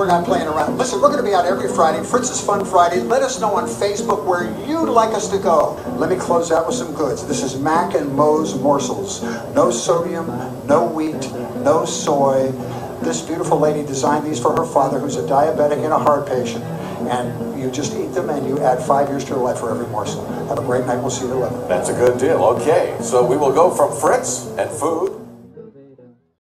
Not playing around. Listen, we're going to be out every Friday, Fritz's Fun Friday. Let us know on Facebook where you'd like us to go. Let me close out with some goods. This is Mac and Mo's morsels. No sodium, no wheat, no soy. This beautiful lady designed these for her father, who's a diabetic and a heart patient. And you just eat them and you add 5 years to your life for every morsel. Have a great night. We'll see you at 11. That's a good deal. Okay, so we will go from Fritz and food.